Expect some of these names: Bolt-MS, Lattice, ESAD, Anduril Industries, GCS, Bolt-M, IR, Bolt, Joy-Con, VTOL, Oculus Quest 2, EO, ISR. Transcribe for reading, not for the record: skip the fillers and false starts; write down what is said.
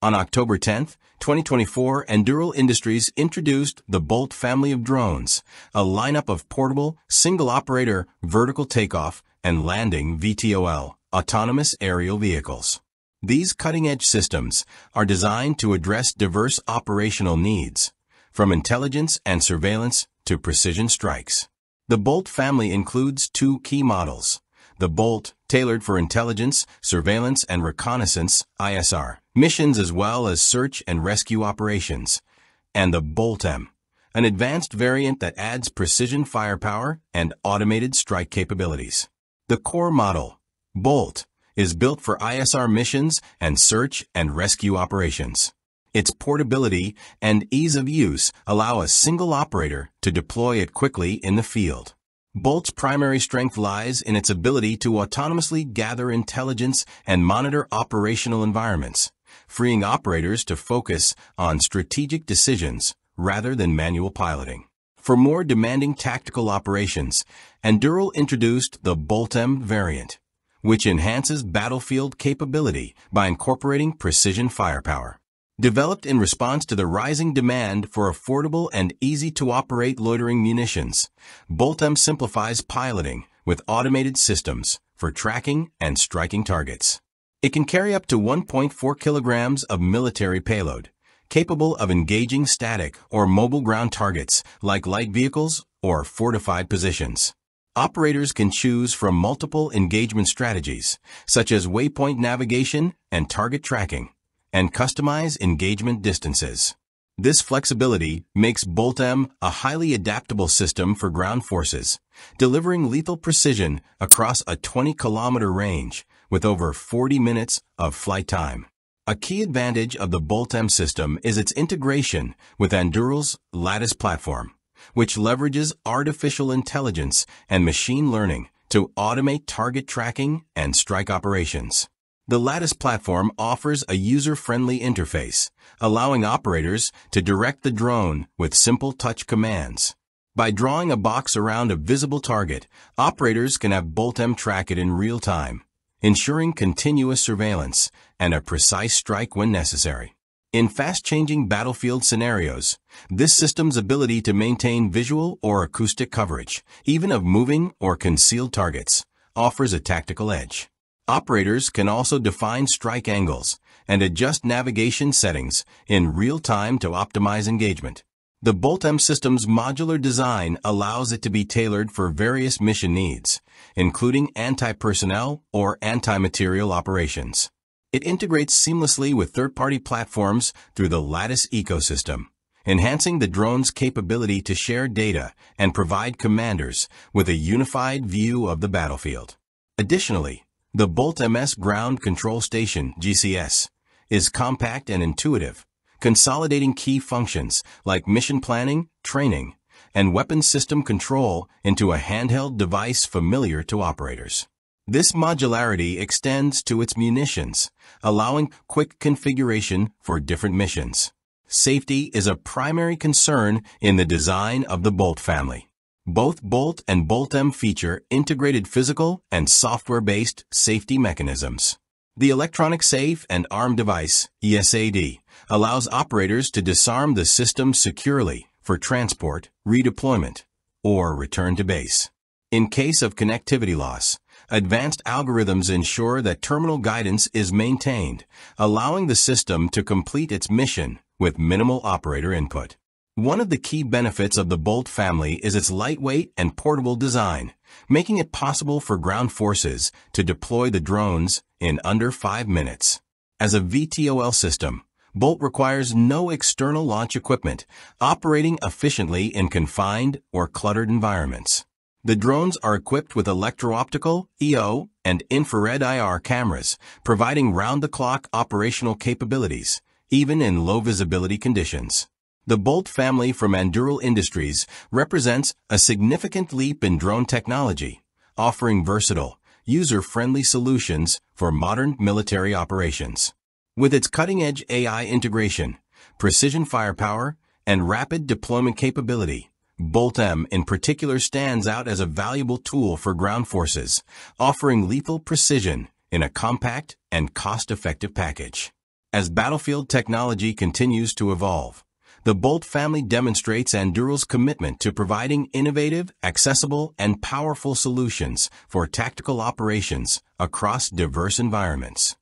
On October 10, 2024, Anduril Industries introduced the Bolt family of drones, a lineup of portable, single-operator, vertical takeoff and landing VTOL, autonomous aerial vehicles. These cutting-edge systems are designed to address diverse operational needs, from intelligence and surveillance to precision strikes. The Bolt family includes two key models. The Bolt, tailored for intelligence, surveillance, and reconnaissance (ISR) missions as well as search and rescue operations, and the Bolt-M, an advanced variant that adds precision firepower and automated strike capabilities. The core model, Bolt, is built for ISR missions and search and rescue operations. Its portability and ease of use allow a single operator to deploy it quickly in the field. Bolt's primary strength lies in its ability to autonomously gather intelligence and monitor operational environments, freeing operators to focus on strategic decisions rather than manual piloting. For more demanding tactical operations, Anduril introduced the Bolt-M variant, which enhances battlefield capability by incorporating precision firepower. Developed in response to the rising demand for affordable and easy-to-operate loitering munitions, Bolt-M simplifies piloting with automated systems for tracking and striking targets. It can carry up to 1.4 kilograms of military payload, capable of engaging static or mobile ground targets like light vehicles or fortified positions. Operators can choose from multiple engagement strategies, such as waypoint navigation and target tracking, and customize engagement distances. This flexibility makes Bolt-M a highly adaptable system for ground forces, delivering lethal precision across a 20-kilometer range with over 40 minutes of flight time. A key advantage of the Bolt-M system is its integration with Anduril's Lattice platform, which leverages artificial intelligence and machine learning to automate target tracking and strike operations. The Lattice platform offers a user-friendly interface, allowing operators to direct the drone with simple touch commands. By drawing a box around a visible target, operators can have Bolt-M track it in real time, ensuring continuous surveillance and a precise strike when necessary. In fast-changing battlefield scenarios, this system's ability to maintain visual or acoustic coverage, even of moving or concealed targets, offers a tactical edge. Operators can also define strike angles and adjust navigation settings in real time to optimize engagement. The Bolt-M system's modular design allows it to be tailored for various mission needs, including anti-personnel or anti-material operations. It integrates seamlessly with third-party platforms through the Lattice ecosystem, enhancing the drone's capability to share data and provide commanders with a unified view of the battlefield. Additionally, the Bolt-MS Ground Control Station (GCS) is compact and intuitive, consolidating key functions like mission planning, training, and weapon system control into a handheld device familiar to operators. This modularity extends to its munitions, allowing quick configuration for different missions. Safety is a primary concern in the design of the Bolt family. Both Bolt and Bolt-M feature integrated physical and software-based safety mechanisms. The Electronic Safe and Armed Device (ESAD) allows operators to disarm the system securely for transport, redeployment, or return to base. In case of connectivity loss, advanced algorithms ensure that terminal guidance is maintained, allowing the system to complete its mission with minimal operator input. One of the key benefits of the Bolt family is its lightweight and portable design, making it possible for ground forces to deploy the drones in under 5 minutes. As a VTOL system, Bolt requires no external launch equipment, operating efficiently in confined or cluttered environments. The drones are equipped with electro-optical, EO, and infrared IR cameras, providing round-the-clock operational capabilities, even in low-visibility conditions. The Bolt family from Anduril Industries represents a significant leap in drone technology, offering versatile, user-friendly solutions for modern military operations. With its cutting-edge AI integration, precision firepower, and rapid deployment capability, Bolt-M in particular stands out as a valuable tool for ground forces, offering lethal precision in a compact and cost-effective package. As battlefield technology continues to evolve, the Bolt family demonstrates Anduril's commitment to providing innovative, accessible, and powerful solutions for tactical operations across diverse environments.